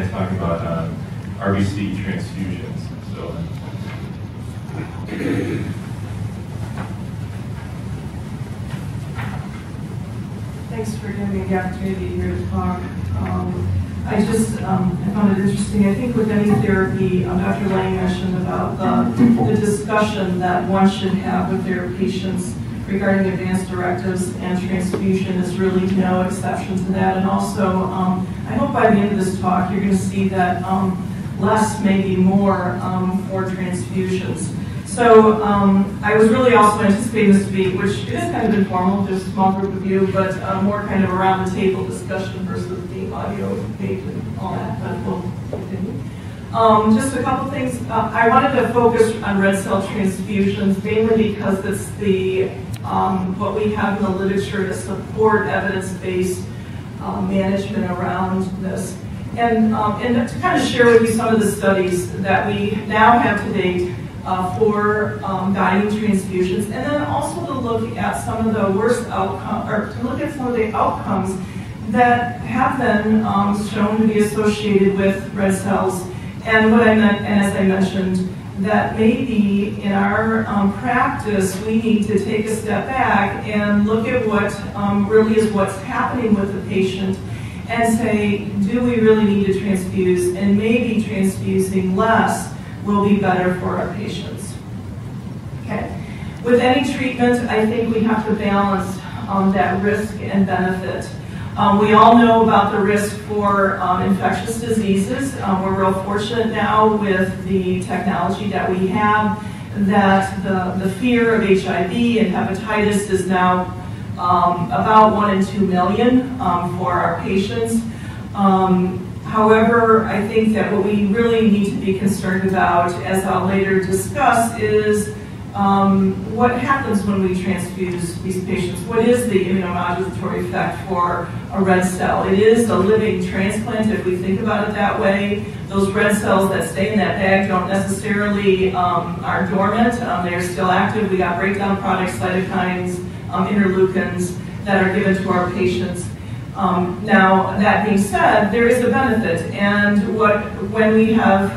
and talk about RBC transfusions. So, thanks for giving me the opportunity here to talk. I found it interesting. I think with any therapy, Dr. Lang mentioned about the discussion that one should have with their patients regarding advanced directives, and transfusion is really no exception to that. And also, I hope by the end of this talk, you're going to see that less may be more for transfusions. So I was really also anticipating this to be, which is kind of informal, just a small group of you, but more kind of around the table discussion versus the audio page and all that, but we'll continue. Just a couple things. I wanted to focus on red cell transfusions mainly because it's the what we have in the literature to support evidence-based management around this. And to kind of share with you some of the studies that we now have to date for guiding transfusions, and then also to look at some of the worst outcomes, or to look at some of the outcomes that have been shown to be associated with red cells. And what I meant, and as I mentioned, that maybe in our practice we need to take a step back and look at what really is what's happening with the patient and say, do we really need to transfuse? And maybe transfusing less will be better for our patients. Okay. With any treatment, I think we have to balance that risk and benefit. We all know about the risk for infectious diseases. We're real fortunate now with the technology that we have that the fear of HIV and hepatitis is now about 1 in 2 million for our patients. However, I think that what we really need to be concerned about, as I'll later discuss, is what happens when we transfuse these patients? What is the immunomodulatory effect for a red cell? It is a living transplant if we think about it that way. Those red cells that stay in that bag don't necessarily are dormant. They're still active. We got breakdown products, cytokines, interleukins that are given to our patients. Now, that being said, there is a benefit, and when we have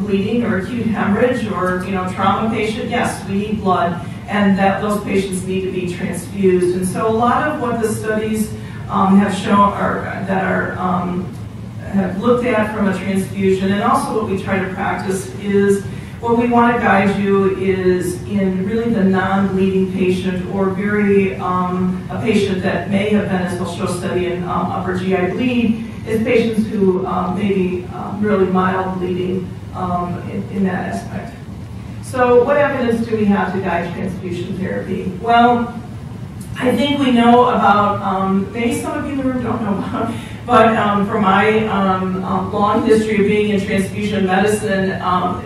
bleeding or acute hemorrhage or trauma patient, yes, we need blood, and that those patients need to be transfused. And so, a lot of what the studies have shown, or that are have looked at from a transfusion, and also what we try to practice is what we want to guide you is in really the non-bleeding patient or very a patient that may have been, as we'll show study in upper GI bleed, is patients who maybe really mild bleeding in that aspect. So what evidence do we have to guide transfusion therapy? Well, I think we know about, maybe some of you in the room don't know about, but from my long history of being in transfusion medicine,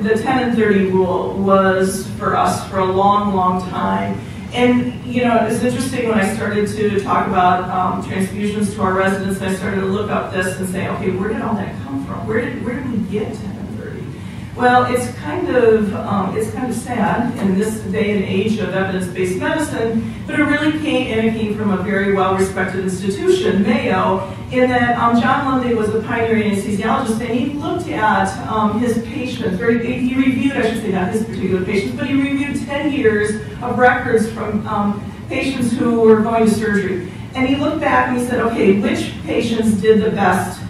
the 10 and 30 rule was for us for a long, long time. And it's interesting when I started to talk about transfusions to our residents, I started to look up this and say, okay, where did all that come from? Where did we get 10 and 30? Well, it's kind of sad in this day and age of evidence-based medicine, but it really came, and it came from a very well-respected institution, Mayo, in that John Lundy was a pioneering anesthesiologist, and he looked at his patients, he reviewed, I should say not his particular patients, but he reviewed 10 years of records from patients who were going to surgery. And he looked back and he said, okay, which patients did the best,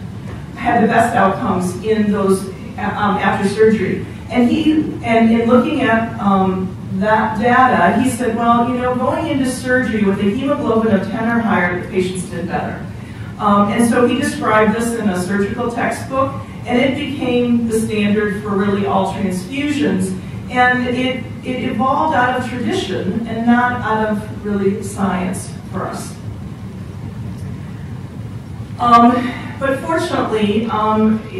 had the best outcomes in those after surgery? And in looking at that data, he said, well, going into surgery with a hemoglobin of 10 or higher, the patients did better. And so he described this in a surgical textbook, and it became the standard for really all transfusions. And it evolved out of tradition and not out of really science for us. But fortunately,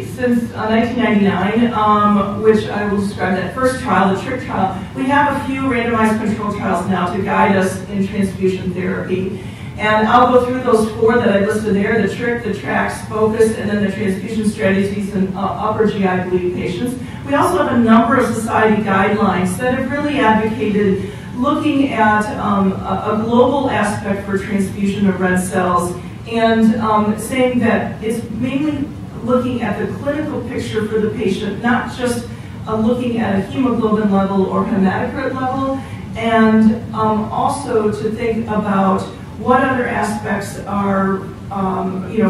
since 1999, which I will describe that first trial, the TRIP trial, we have a few randomized controlled trials now to guide us in transfusion therapy. And I'll go through those four that I listed there, the TRIP, the TRACS, FOCUS, and then the transfusion strategies in upper GI bleed patients. We also have a number of society guidelines that have really advocated looking at a global aspect for transfusion of red cells and saying that it's mainly looking at the clinical picture for the patient, not just looking at a hemoglobin level or hematocrit level, and also to think about what other aspects are,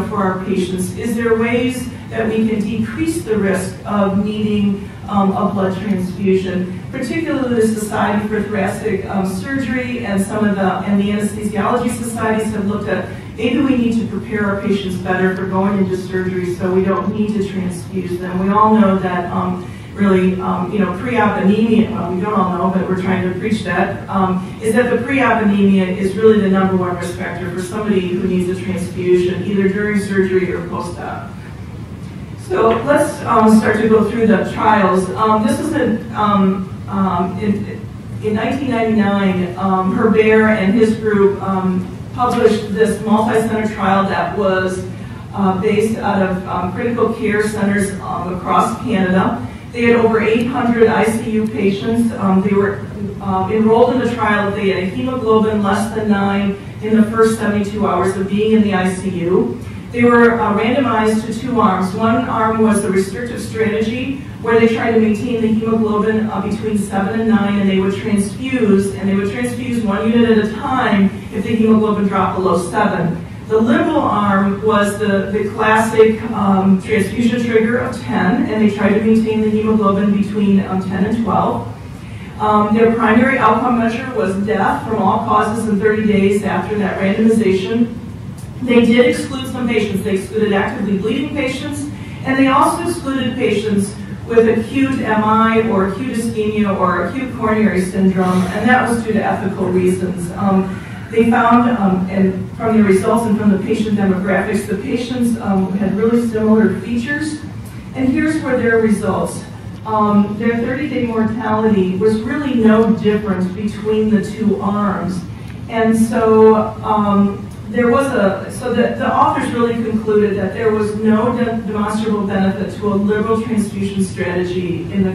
for our patients. Is there ways that we can decrease the risk of needing a blood transfusion, particularly the Society for Thoracic Surgery and some of the anesthesiology societies have looked at. Maybe we need to prepare our patients better for going into surgery so we don't need to transfuse them. We all know that pre-op anemia, well, we don't all know, but we're trying to preach that, is that the pre-op anemia is really the number one risk factor for somebody who needs a transfusion, either during surgery or post-op. So let's start to go through the trials. This is in 1999, Herbert and his group published this multi-center trial that was based out of critical care centers across Canada. They had over 800 ICU patients. They were enrolled in the trial. They had a hemoglobin less than 9 in the first 72 hours of being in the ICU. They were randomized to two arms. One arm was the restrictive strategy, where they tried to maintain the hemoglobin between 7 and 9, and they would transfuse, one unit at a time if the hemoglobin dropped below 7. The liberal arm was the classic transfusion trigger of 10, and they tried to maintain the hemoglobin between 10 and 12. Their primary outcome measure was death from all causes in 30 days after that randomization. They did exclude some patients. They excluded actively bleeding patients, and they also excluded patients with acute MI or acute ischemia or acute coronary syndrome, and that was due to ethical reasons. They found, and from the results and from the patient demographics, the patients had really similar features. And here's where their results. Their 30-day mortality was really no different between the two arms. And so, the authors really concluded that there was no demonstrable benefit to a liberal transfusion strategy in the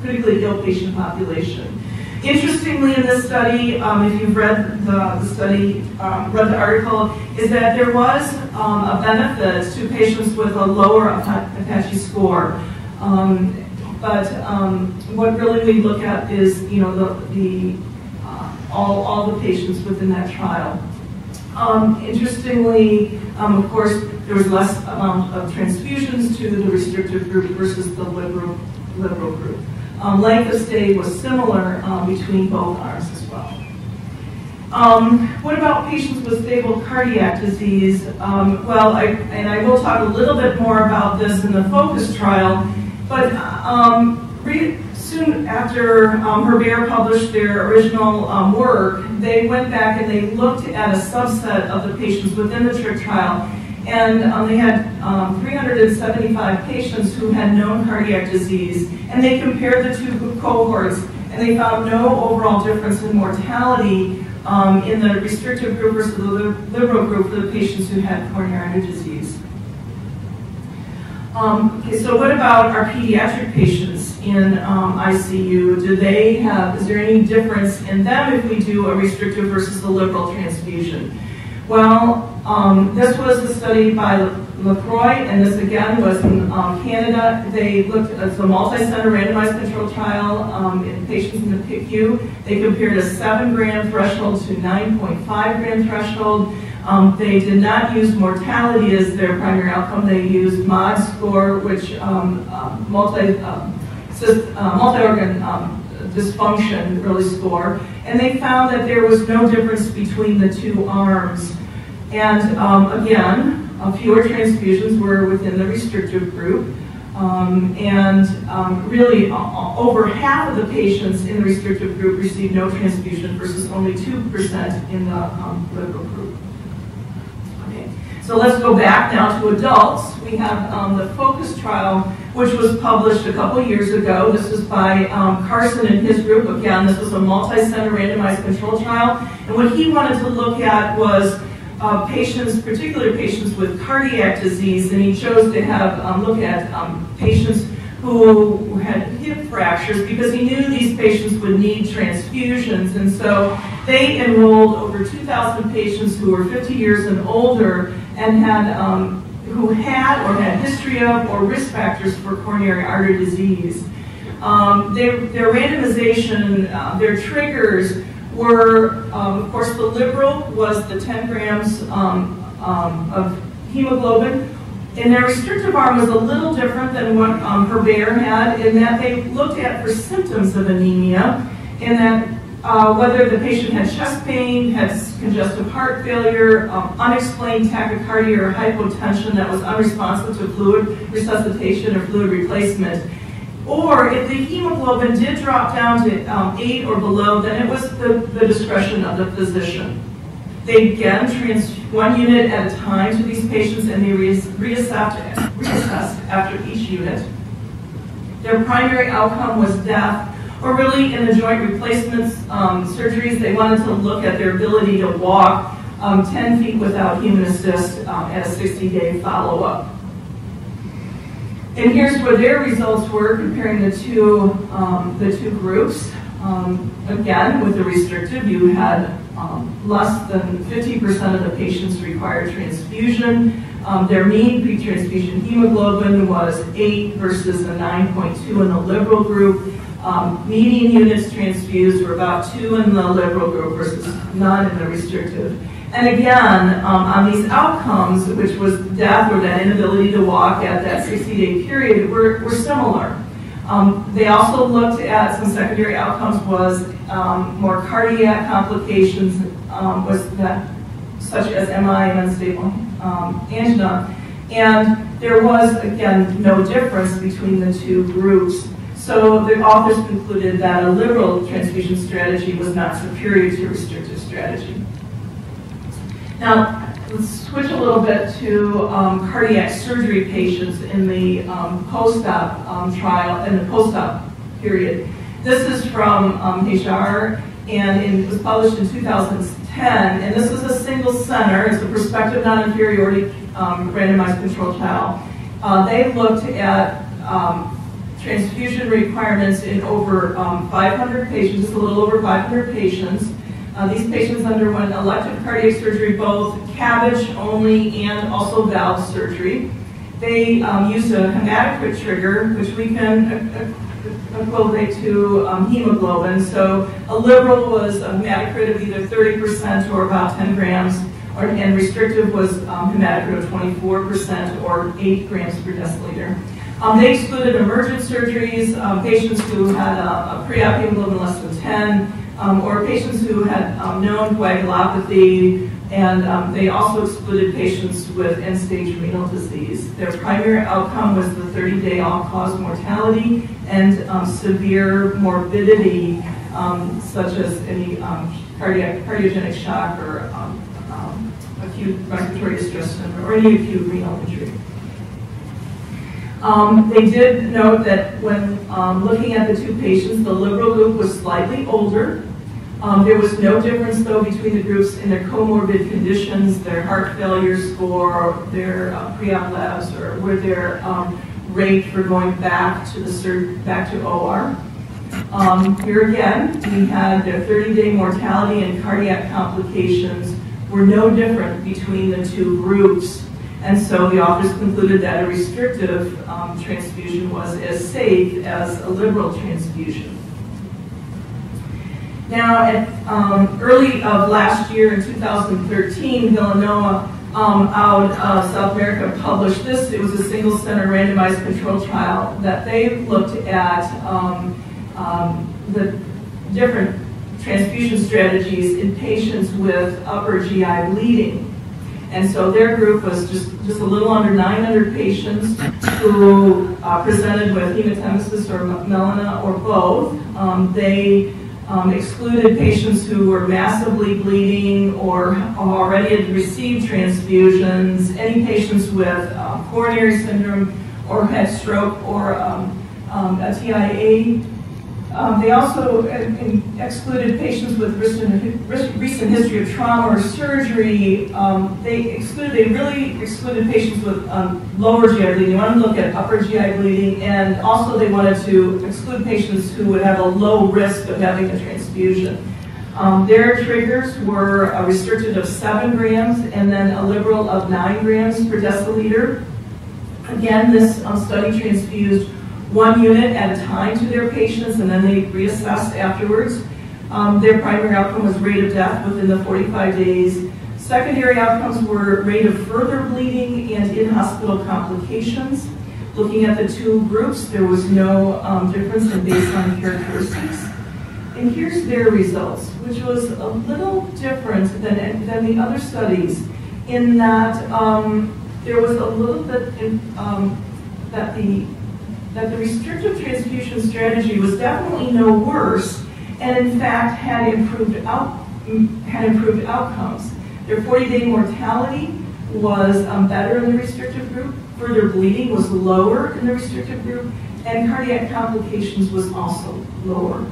critically ill patient population. Interestingly, in this study, if you've read read the article, is that there was a benefit to patients with a lower Apache score. What really we look at is, all the patients within that trial. Interestingly, of course, there was less amount of transfusions to the restrictive group versus the liberal group. Length of stay was similar between both arms as well. What about patients with stable cardiac disease? I will talk a little bit more about this in the FOCUS trial, but soon after Herbert published their original work, they went back and they looked at a subset of the patients within the TRIP trial, and they had 375 patients who had known cardiac disease, and they compared the two cohorts, and they found no overall difference in mortality in the restrictive group versus the liberal group for the patients who had coronary artery disease. So what about our pediatric patients in ICU? Is there any difference in them if we do a restrictive versus the liberal transfusion? Well, this was a study by LaCroix, and this again was in Canada. They looked at the multi-center randomized control trial in patients in the PICU. They compared a 7-gram threshold to 9.5-gram threshold. They did not use mortality as their primary outcome. They used MODS score, which multi-organ dysfunction really score. And they found that there was no difference between the two arms. And again, fewer transfusions were within the restrictive group. Really, over half of the patients in the restrictive group received no transfusion versus only 2% in the liberal group. So let's go back now to adults. We have the FOCUS trial, which was published a couple years ago. This was by Carson and his group. Again, this was a multi-center randomized control trial. And what he wanted to look at was patients, particularly patients with cardiac disease, and he chose to have look at patients who had hip fractures because he knew these patients would need transfusions. And so they enrolled over 2,000 patients who were 50 years and older and had who had or had history of or risk factors for coronary artery disease. Their randomization, their triggers were, of course, the liberal was the 10 grams of hemoglobin, and their restrictive arm was a little different than what Herbert had, in that they looked at for symptoms of anemia, and that whether the patient had chest pain, had congestive heart failure, unexplained tachycardia or hypotension that was unresponsive to fluid resuscitation or fluid replacement. Or if the hemoglobin did drop down to 8 or below, then it was the discretion of the physician. They again transferred one unit at a time to these patients, and they reassessed after each unit. Their primary outcome was death, or really in the joint replacements surgeries, they wanted to look at their ability to walk 10 feet without human assist at a 60-day follow-up. And here's where their results were comparing the two groups. Again, with the restrictive, you had less than 50% of the patients required transfusion. Their mean pre-transfusion hemoglobin was 8 versus a 9.2 in the liberal group. Median units transfused were about 2 in the liberal group versus none in the restrictive. And again, on these outcomes, which was death or that inability to walk at that 60-day period, were similar. They also looked at some secondary outcomes, was more cardiac complications, was that, such as MI and unstable angina. And there was, again, no difference between the two groups. So the authors concluded that a liberal transfusion strategy was not superior to a restrictive strategy. Now, let's switch a little bit to cardiac surgery patients in the post-op trial, in the post-op period. This is from HR, and it was published in 2010, and this was a single center. It's a prospective non-inferiority randomized control trial. They looked at transfusion requirements in over 500 patients, a little over 500 patients. These patients underwent elective cardiac surgery, both CABG only and also valve surgery. They used a hematocrit trigger, which we can equate to hemoglobin. So a liberal was a hematocrit of either 30% or about 10 grams, and restrictive was hematocrit of 24% or 8 grams per deciliter. They excluded emergent surgeries, patients who had a pre-op hemoglobin less than 10, or patients who had known coagulopathy, and they also excluded patients with end-stage renal disease. Their primary outcome was the 30-day all-cause mortality and severe morbidity, such as any cardiogenic shock or acute respiratory distress syndrome or any acute renal injury. They did note that when looking at the two patients, the liberal group was slightly older. There was no difference, though, between the groups in their comorbid conditions, their heart failure score, their pre-op labs, or where their rate for going back to OR. Here again, we had their 30-day mortality and cardiac complications were no different between the two groups. And so the authors concluded that a restrictive transfusion was as safe as a liberal transfusion. Now, at, early of last year in 2013, Villanova out of South America published this. It was a single center randomized control trial that they looked at the different transfusion strategies in patients with upper GI bleeding. And so their group was just a little under 900 patients who presented with hematemesis or melena or both. They excluded patients who were massively bleeding or already had received transfusions, any patients with coronary syndrome or head stroke or a TIA. They also excluded patients with recent history of trauma or surgery. They really excluded patients with lower GI bleeding. They wanted to look at upper GI bleeding, and also they wanted to exclude patients who would have a low risk of having a transfusion. Their triggers were a restricted of 7 grams and then a liberal of 9 grams per deciliter. Again, this study transfused 1 unit at a time to their patients, and then they reassessed afterwards. Their primary outcome was rate of death within the 45 days. Secondary outcomes were rate of further bleeding and in-hospital complications. Looking at the two groups, there was no difference in baseline characteristics. And here's their results, which was a little different than the other studies, in that there was a little bit in, that the restrictive transfusion strategy was definitely no worse, and in fact had improved outcomes. Their 40-day mortality was better in the restrictive group. Further bleeding was lower in the restrictive group, and cardiac complications was also lower.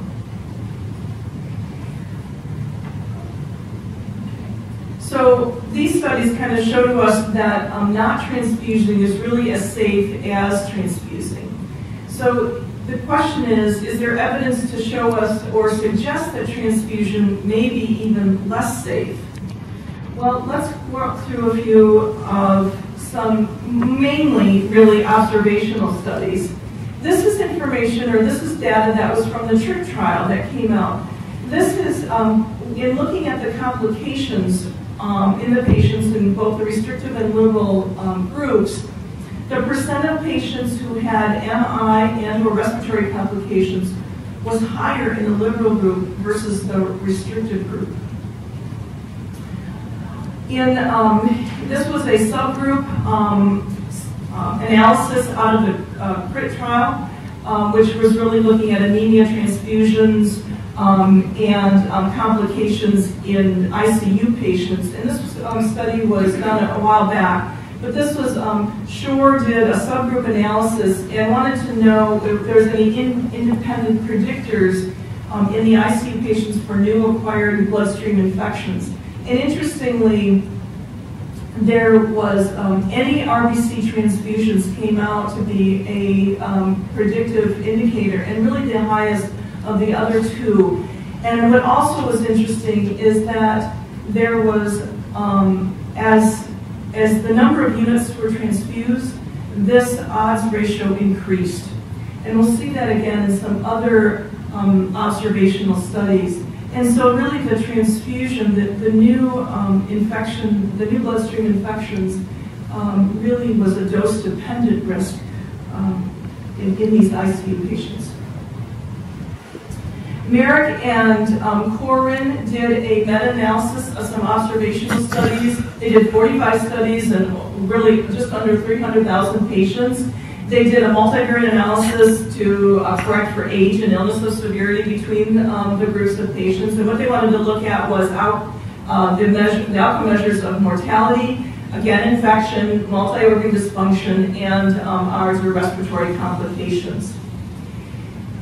So these studies kind of show to us that not transfusing is really as safe as transfusing. So the question is there evidence to show us or suggest that transfusion may be even less safe? Well, let's walk through a few of some mainly really observational studies. This is information, or this is data that was from the TRIP trial that came out. This is, in looking at the complications in the patients in both the restrictive and liberal groups, the percent of patients who had MI and or respiratory complications was higher in the liberal group versus the restrictive group. In, this was a subgroup analysis out of the CRIT trial, which was really looking at anemia, transfusions, and complications in ICU patients. And this study was done a while back, but this was, Shore did a subgroup analysis and wanted to know if there's any independent predictors in the ICU patients for new acquired bloodstream infections. And interestingly, there was, any RBC transfusions came out to be a predictive indicator, and really the highest of the other two. And what also was interesting is that there was, as the number of units were transfused, this odds ratio increased. And we'll see that again in some other observational studies. And so really the transfusion, the new infection, the new bloodstream infections really was a dose-dependent risk in these ICU patients. Merrick and Corrin did a meta-analysis of some observational studies. They did 45 studies and really just under 300,000 patients. They did a multivariate analysis to correct for age and illness of severity between the groups of patients. And what they wanted to look at was the outcome measures of mortality, again infection, multi-organ dysfunction, and ARDS or respiratory complications.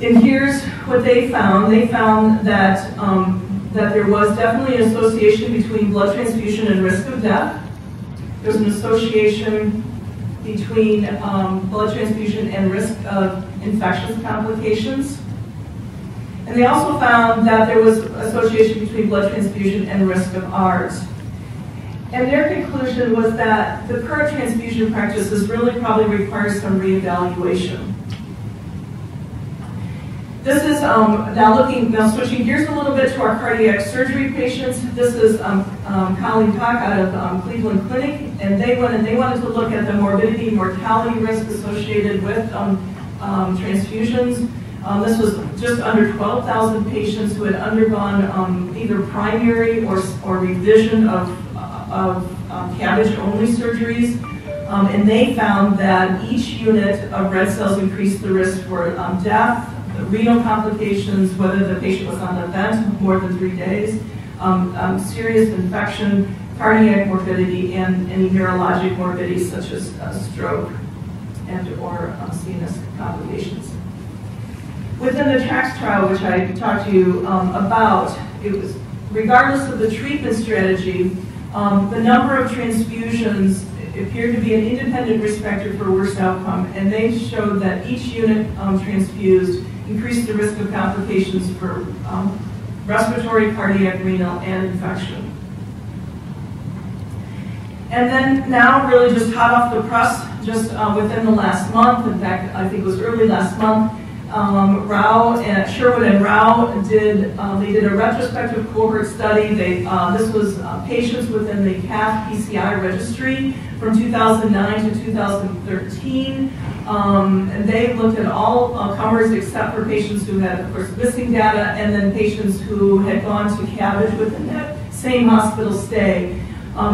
And here's what they found. They found that, that there was definitely an association between blood transfusion and risk of death. There's an association between blood transfusion and risk of infectious complications. And they also found that there was association between blood transfusion and risk of ARDS. And their conclusion was that the current transfusion practices really probably require some reevaluation. This is now switching gears a little bit to our cardiac surgery patients. This is Colleen Tuck out of Cleveland Clinic, and they wanted to look at the morbidity and mortality risk associated with transfusions. This was just under 12,000 patients who had undergone either primary or revision of CABG-only surgeries. And they found that each unit of red cells increased the risk for death, renal complications, whether the patient was on a vent more than 3 days, serious infection, cardiac morbidity, and any neurologic morbidity such as stroke and or CNS complications. Within the TRACS trial, which I talked to you about, it was regardless of the treatment strategy, the number of transfusions appeared to be an independent risk factor for worse outcome, and they showed that each unit transfused increased the risk of complications for respiratory, cardiac, renal, and infection. And then now, really just hot off the press, just within the last month, in fact, I think it was early last month, Sherwood and Rao did a retrospective cohort study. This was patients within the CATH PCI registry from 2009 to 2013. And they looked at all comers except for patients who had, of course, missing data, and then patients who had gone to CABG within that same hospital stay.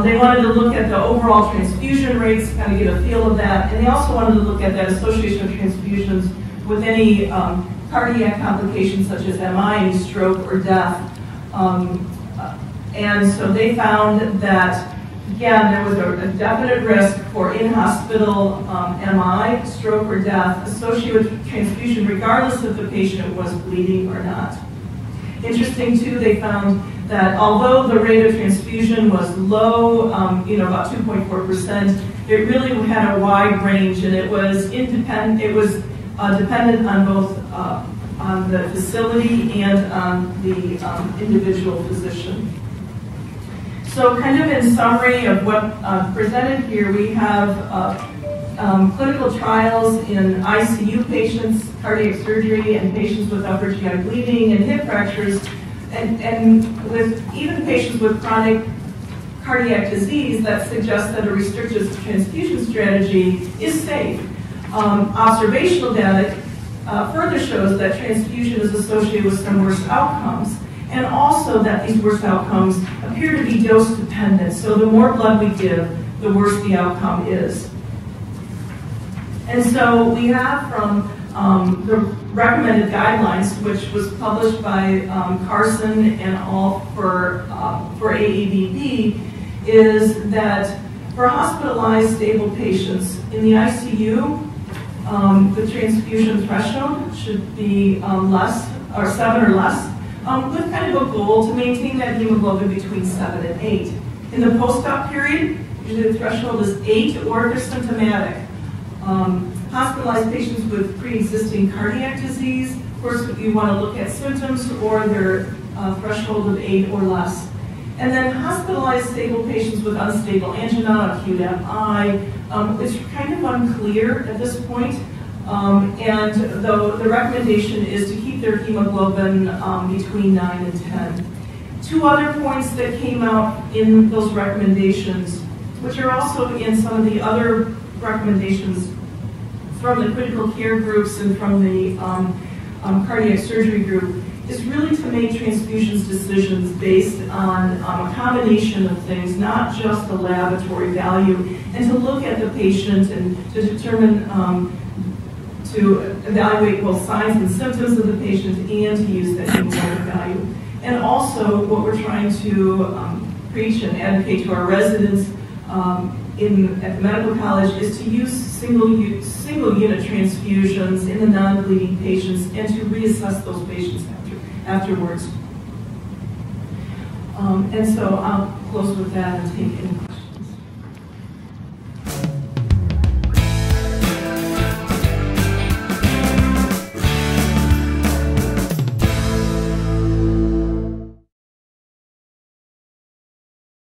They wanted to look at the overall transfusion rates, kind of get a feel of that, and they also wanted to look at that association of transfusions with any cardiac complications such as MI, any stroke, or death. And so they found that, again, there was a definite risk for in-hospital MI, stroke, or death associated with transfusion, regardless if the patient was bleeding or not. Interesting, too, they found that although the rate of transfusion was low, about 2.4%, it really had a wide range, and it was independent. It was dependent on both on the facility and on the individual physician. So kind of in summary of what presented here, we have clinical trials in ICU patients, cardiac surgery, and patients with upper GI bleeding and hip fractures, and with even patients with chronic cardiac disease that suggests that a restrictive transfusion strategy is safe. Observational data further shows that transfusion is associated with some worse outcomes, and also that these worse outcomes appear to be dose dependent. So the more blood we give, the worse the outcome is. And so we have from the recommended guidelines, which was published by Carson and all for AABB, is that for hospitalized stable patients in the ICU, the transfusion threshold should be less, or 7 or less, with kind of a goal to maintain that hemoglobin between 7 and 8. In the post-op period, usually the threshold is 8, or if they're symptomatic. Hospitalized patients with pre-existing cardiac disease, of course, you want to look at symptoms or their threshold of 8 or less. And then hospitalized stable patients with unstable angina, acute MI, it's kind of unclear at this point. And the recommendation is to keep their hemoglobin between 9 and 10. Two other points that came out in those recommendations, which are also in some of the other recommendations from the critical care groups and from the cardiac surgery group, is really to make transfusions decisions based on a combination of things, not just the laboratory value, and to look at the patient and to determine, to evaluate both signs and symptoms of the patient and to use that hemoglobin value. And also what we're trying to preach and advocate to our residents at the medical college is to use single unit transfusions in the non-bleeding patients and to reassess those patients afterwards. And so I'll close with that and take any questions.